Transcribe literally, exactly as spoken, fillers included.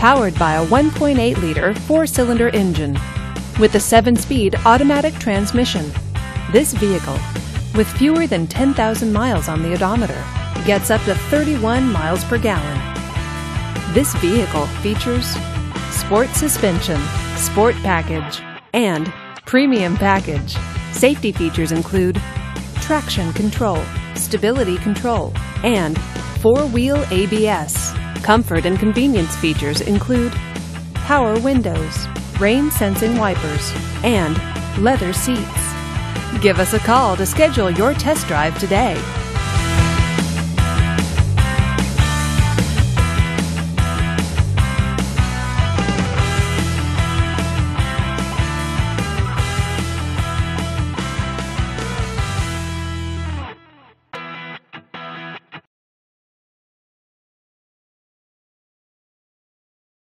powered by a one point eight liter four-cylinder engine with a seven-speed automatic transmission. This vehicle, with fewer than ten thousand miles on the odometer, gets up to thirty-one miles per gallon. This vehicle features sport suspension, sport package, and premium package. Safety features include traction control, stability control, and four-wheel A B S. Comfort and convenience features include power windows, rain-sensing wipers, and leather seats. Give us a call to schedule your test drive today.